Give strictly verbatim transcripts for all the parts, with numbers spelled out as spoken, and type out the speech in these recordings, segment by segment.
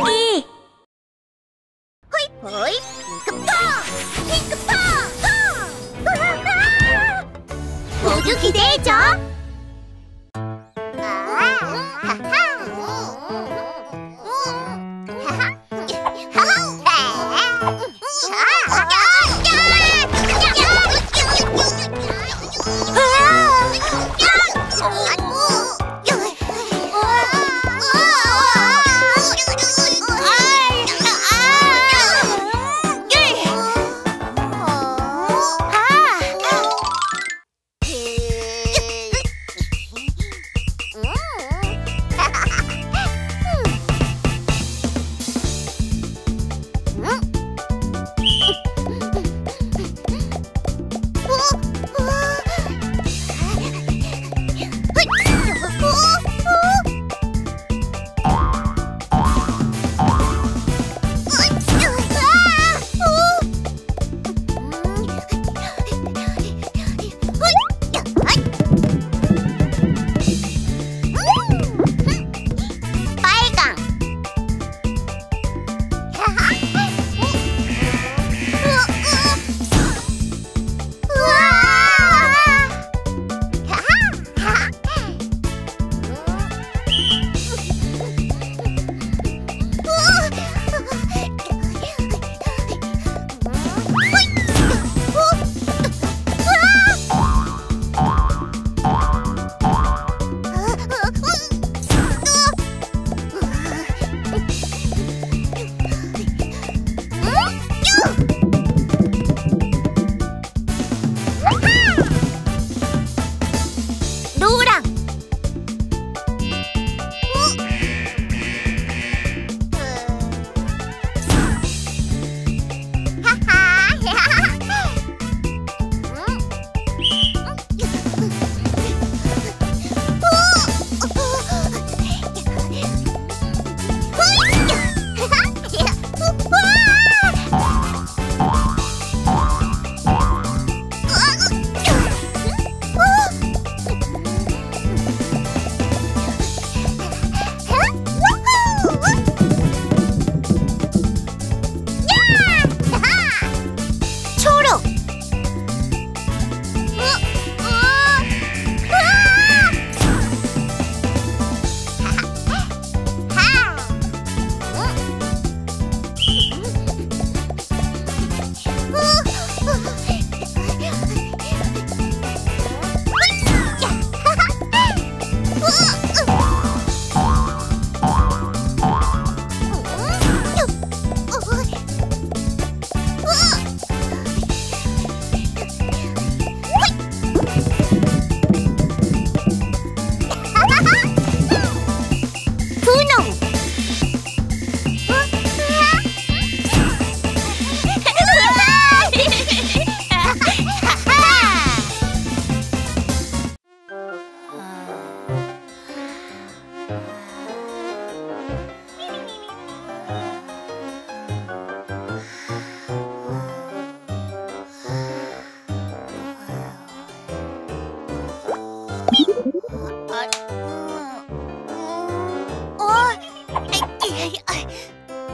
크기. 호잇 호잇 핑크퐁 핑크퐁 퐁! 모두 기대해줘.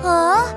어?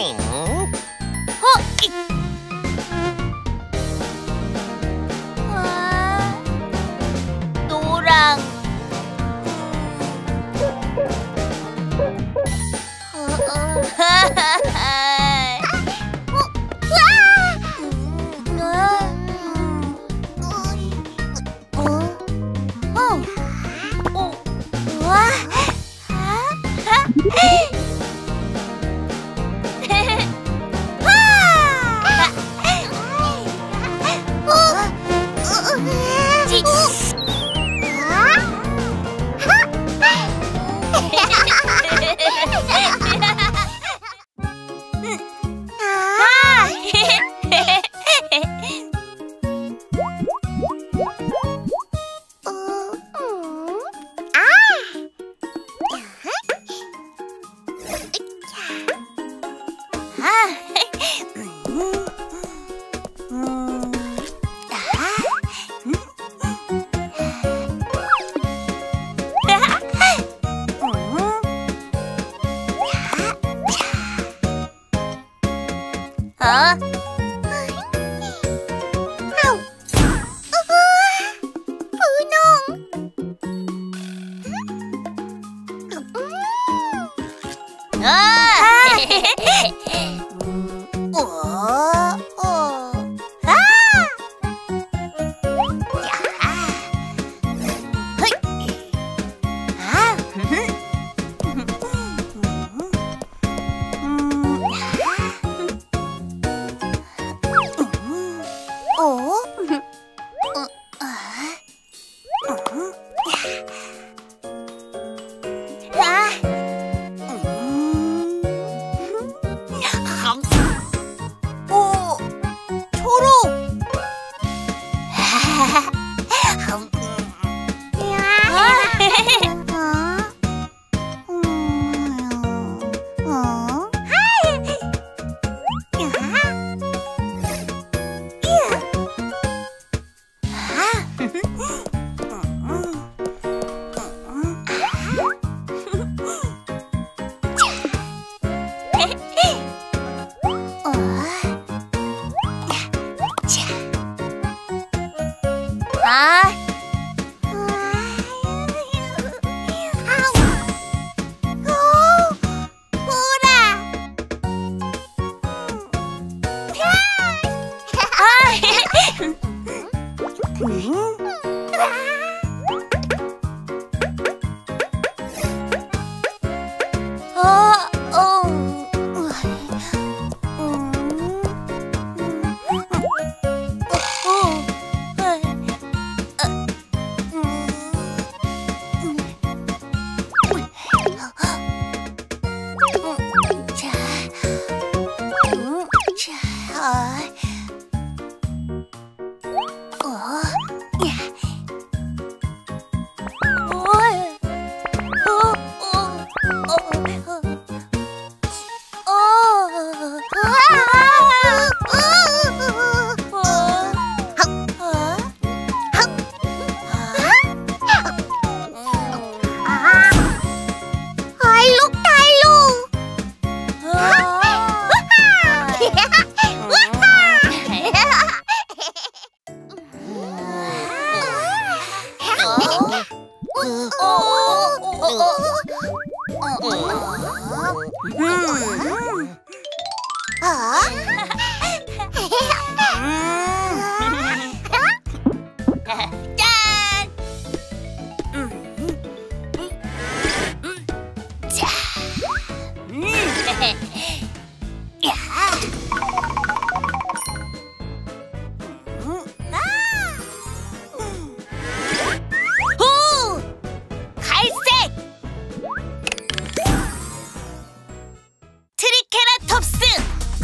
어? 와, 노랑.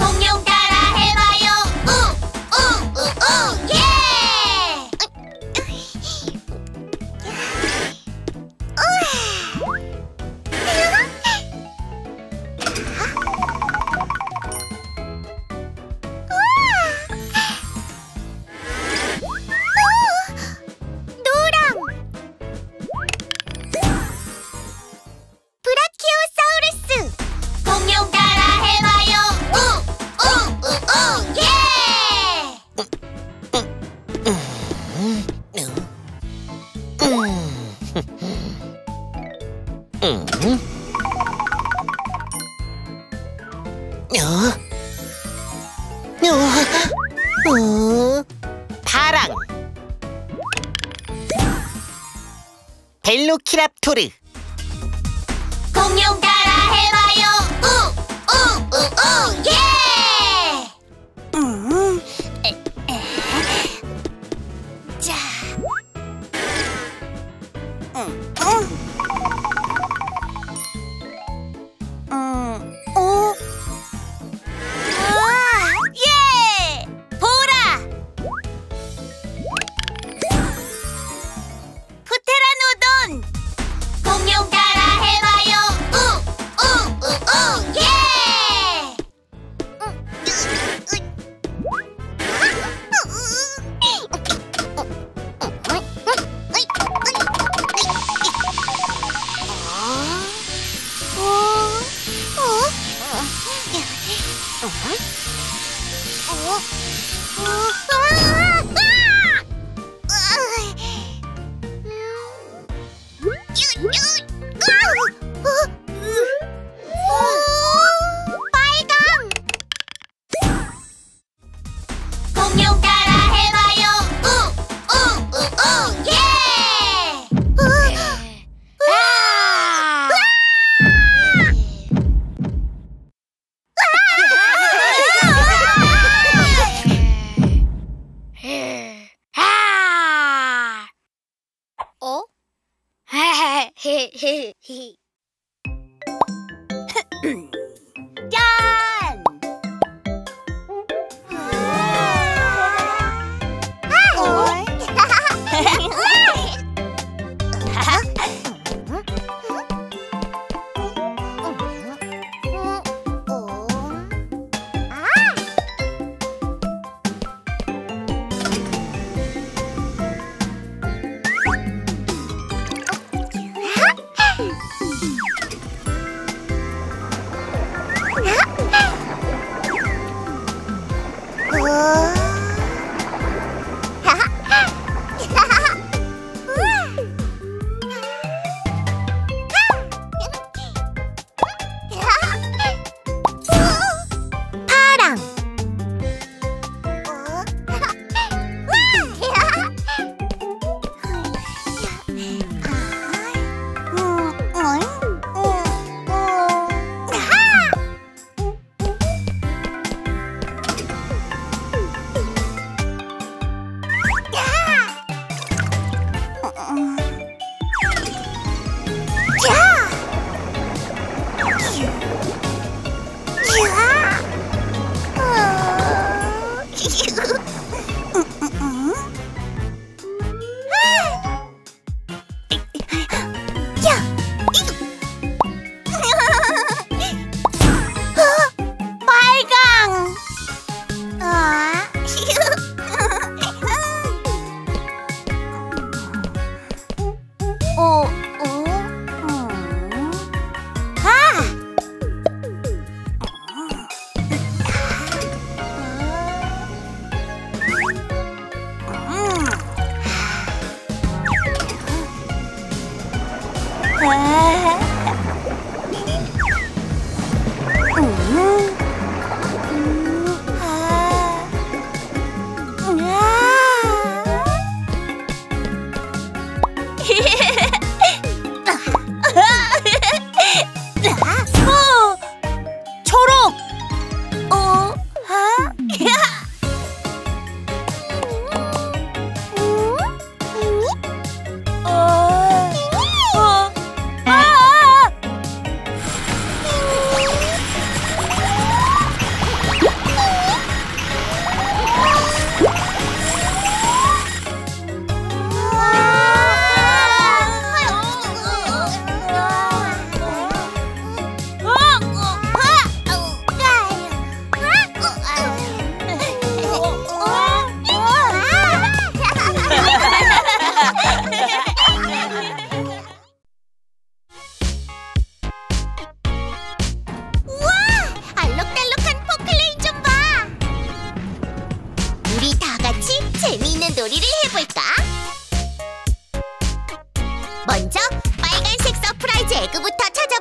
공룡 따라해. 응? 어? 어? 어? 파랑 벨로키랍토르 공룡 따라 해봐요. 우우우우 예! 음. 에, 에. 자. 음. 음. 음. 어? 와! 예! 보라! 프테라노돈! 공룡 따라 해봐요. 우우우우 예!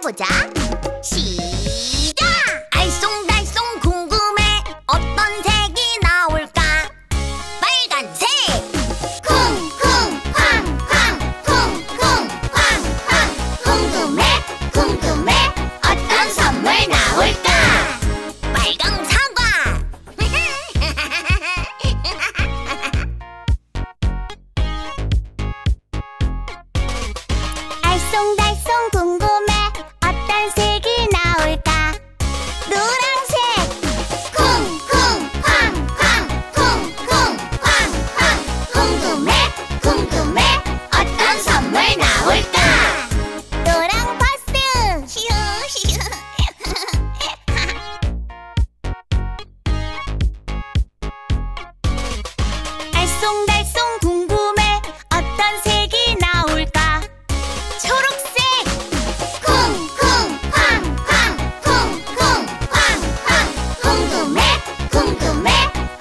맞춰보자. 시작! 알쏭달쏭 궁금해 어떤 색이 나올까? 빨간색! 쿵쿵 쾅쾅 쿵쿵 쾅쾅 궁금해 궁금해 어떤 선물 나올까? 빨강 사과! 알쏭달쏭 궁금해 어떤 색이 나올까? 노란색! 쿵쿵 쾅쾅 쿵쿵 쾅쾅 궁금해 궁금해 어떤 선물 나올까? 노랑 버스! 히어 히어 알쏭달쏭 궁금해 어떤 색이 나올까? 초록색! 쿵쿵 쾅쾅 쿵쿵 쾅쾅 궁금해 궁금해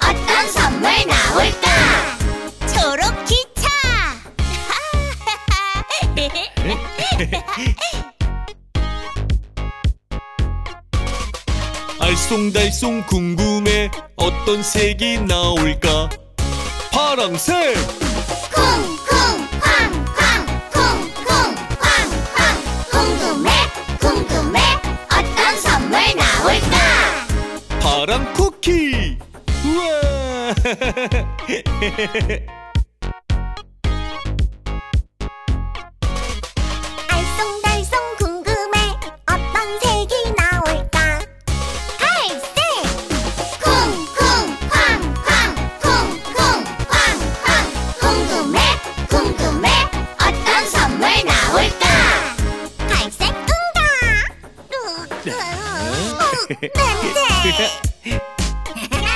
어떤 선물 나올까? 초록 기차! 알쏭달쏭 궁금해 어떤 색이 나올까? 파랑색! 쿵쿵 쾅쾅 쿵쿵 쾅쾅 궁금해 궁금해 어떤 선물 나올까? 파랑 쿠키! 우와! 알쏭달쏭 궁금해 어떤 색이 나올까? 갈색! 쿵쿵 쾅쾅 쿵쿵 쾅쾅 궁금해 궁금해 어떤 선물 나올까? 갈색 응가! 냄새!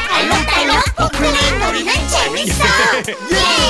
알록달록 포크레인 놀이는 재밌어! 예!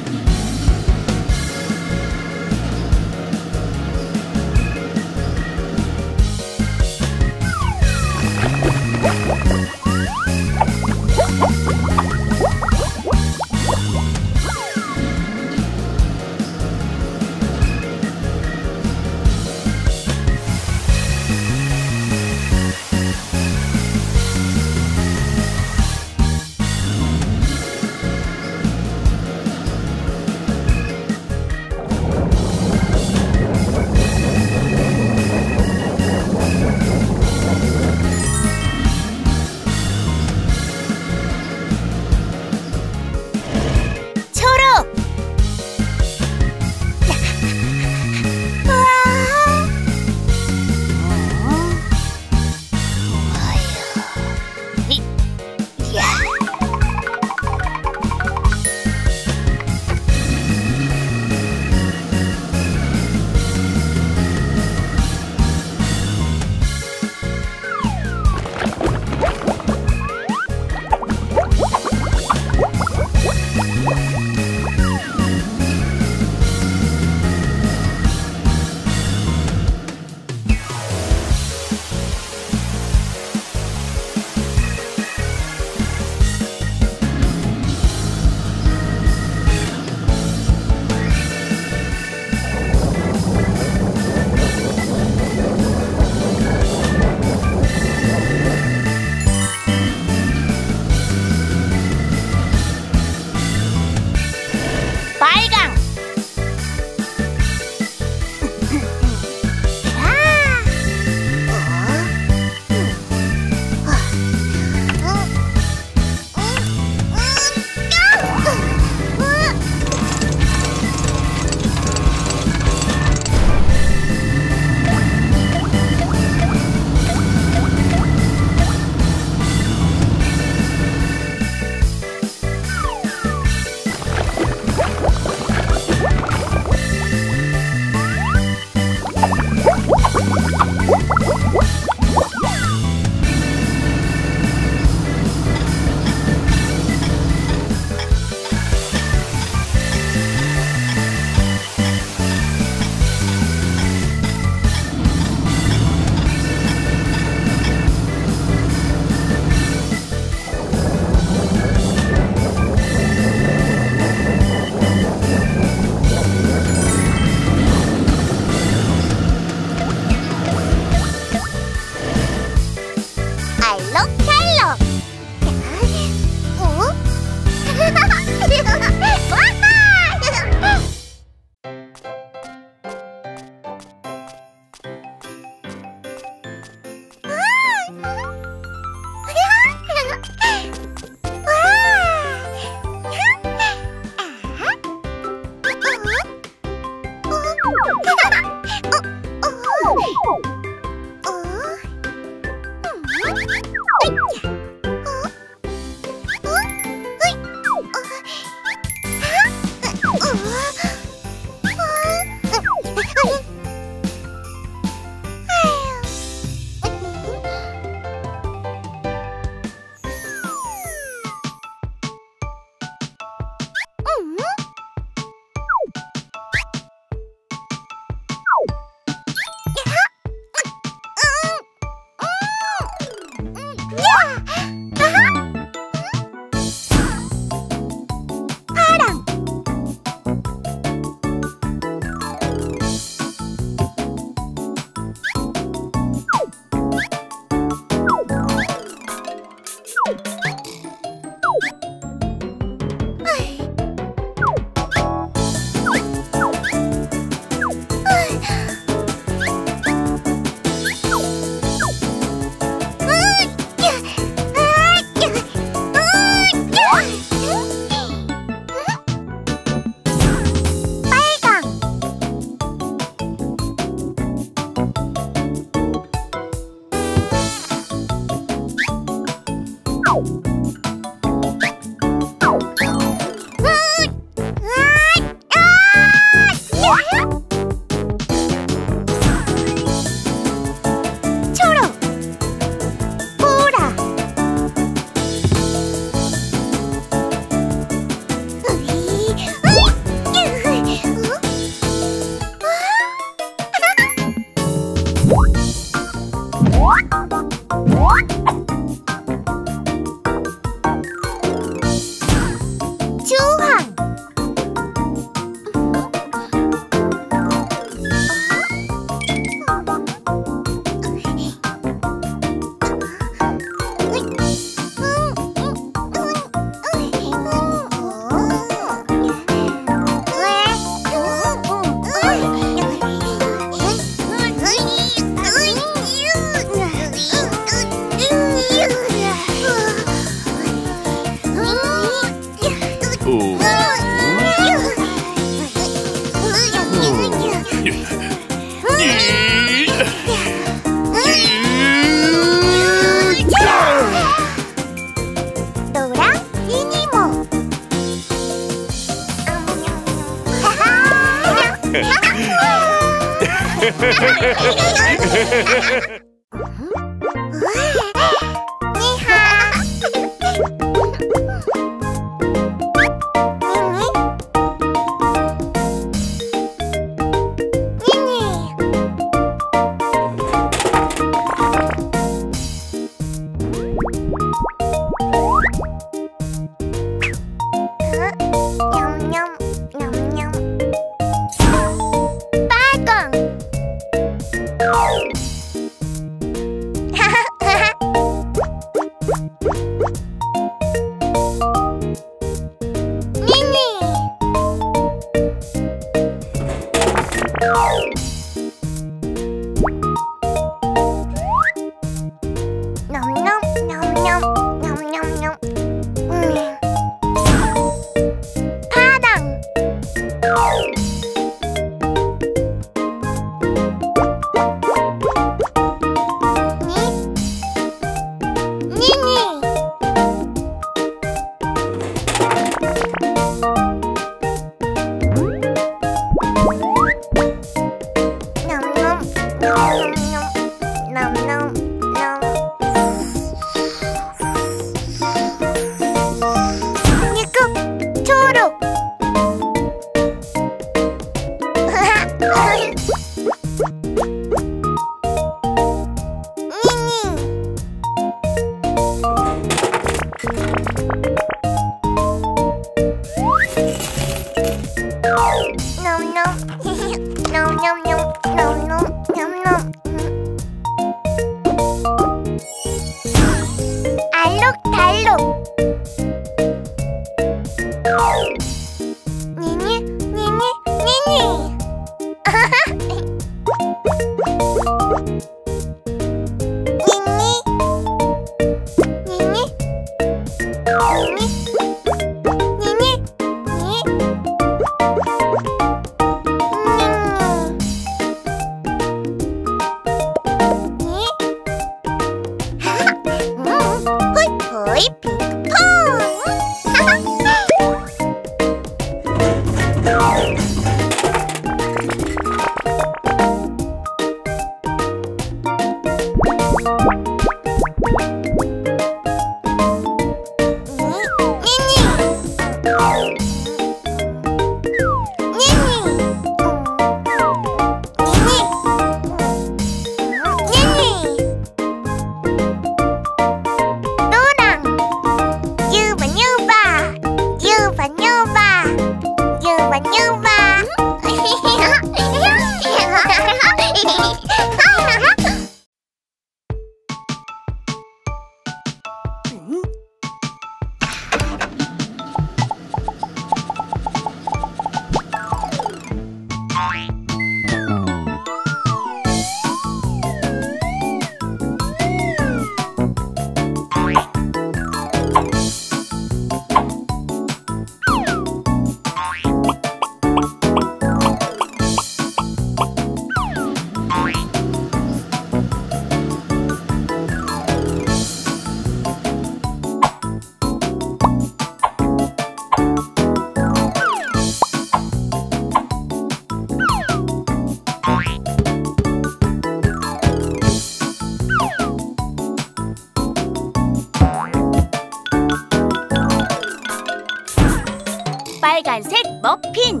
빨간색 머핀.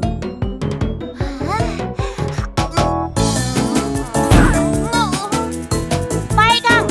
빨강.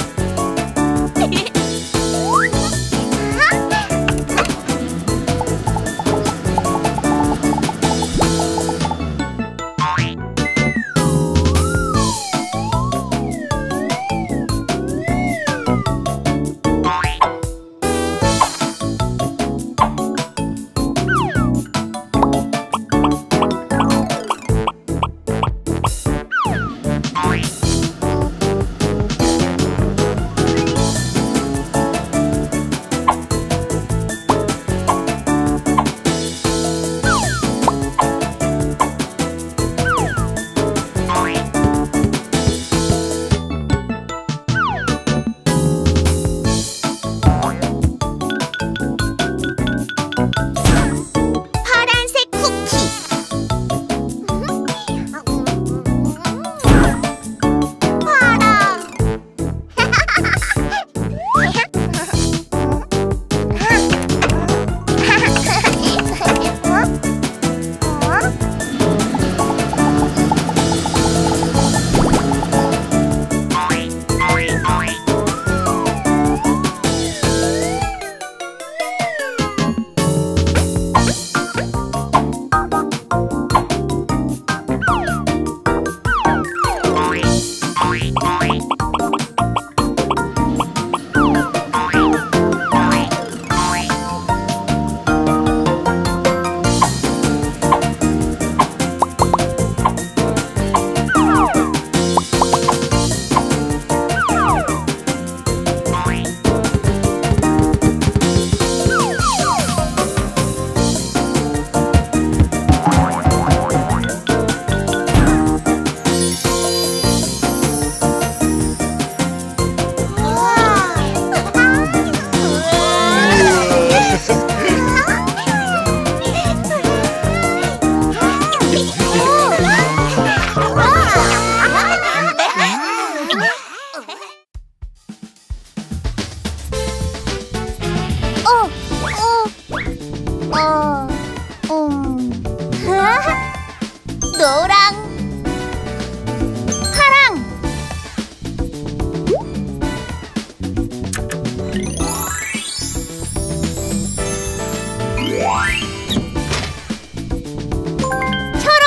어, 어, 어, 음, 노랑, 파랑, 초록, 초록.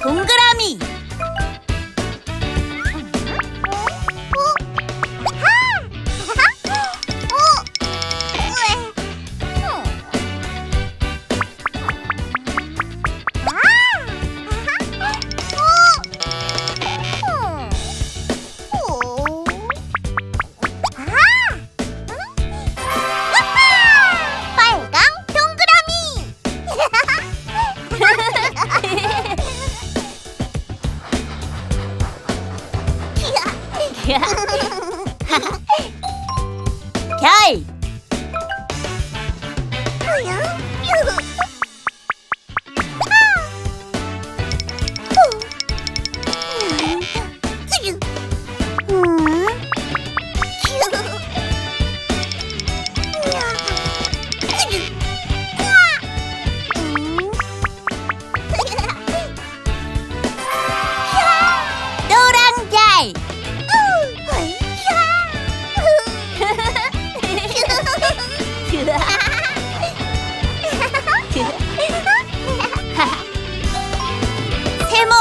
동그라미 별 세모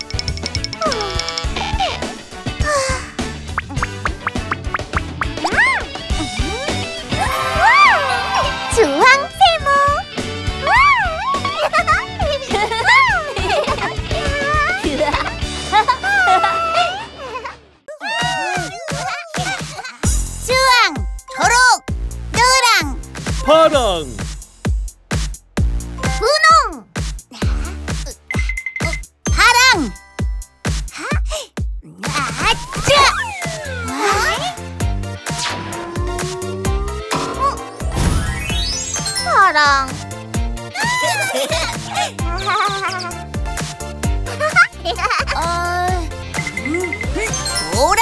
파랑 분홍 파랑 아차 파랑 어, 노랑 노랑.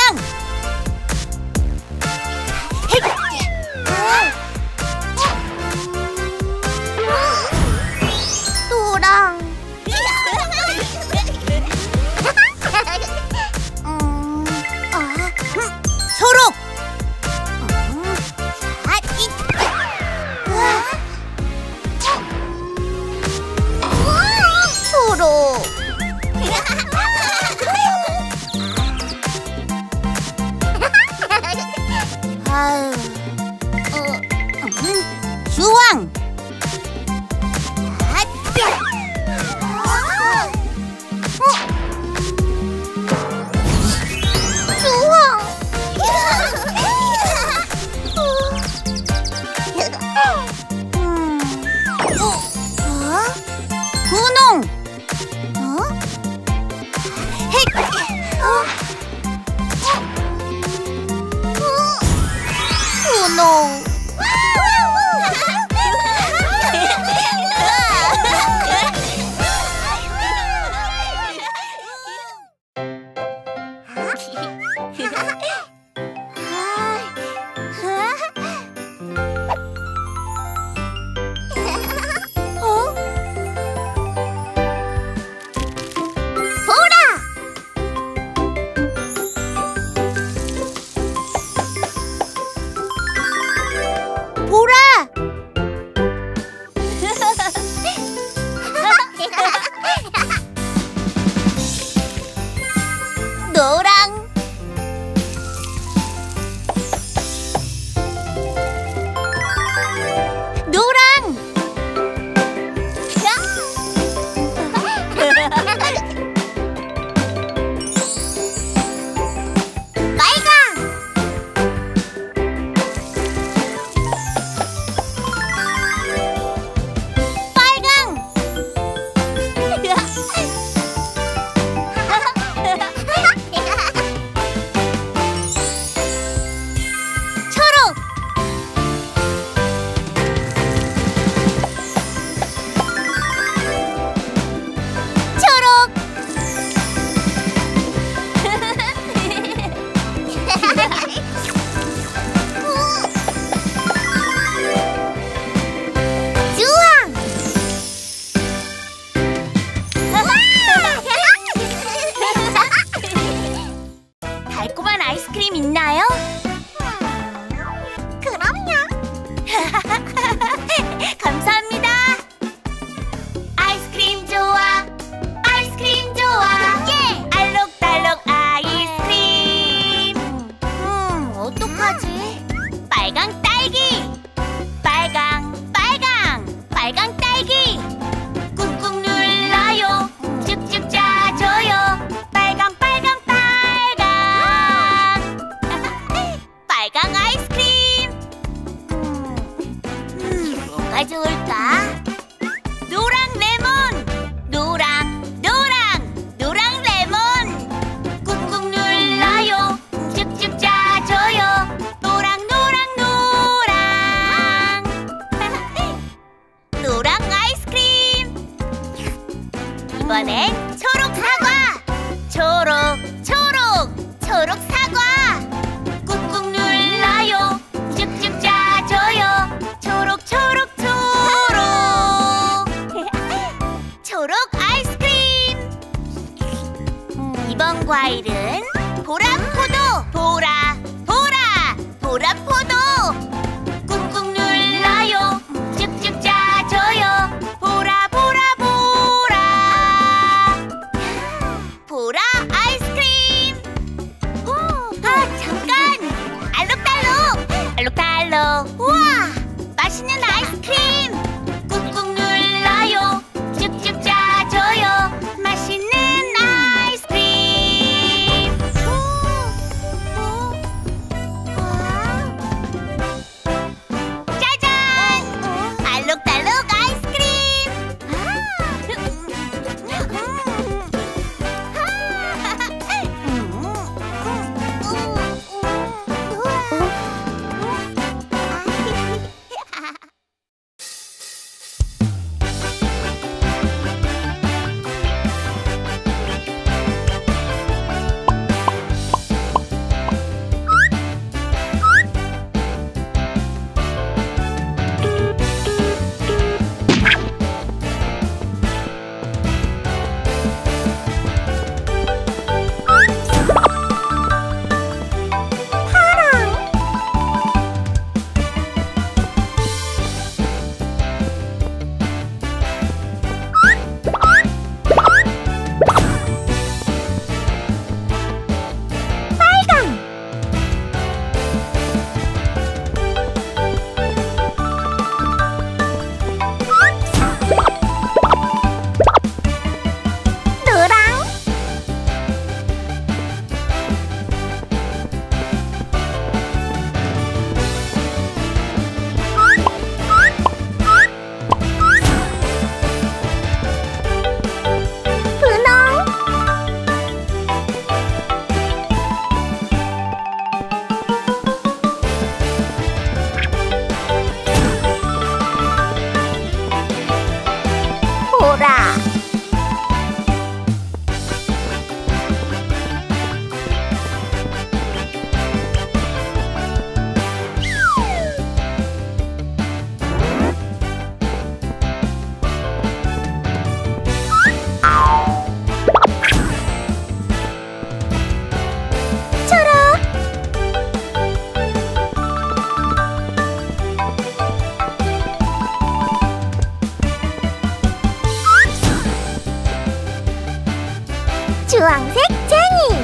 주황색 제니.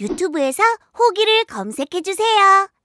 유튜브에서 호기를 검색해주세요.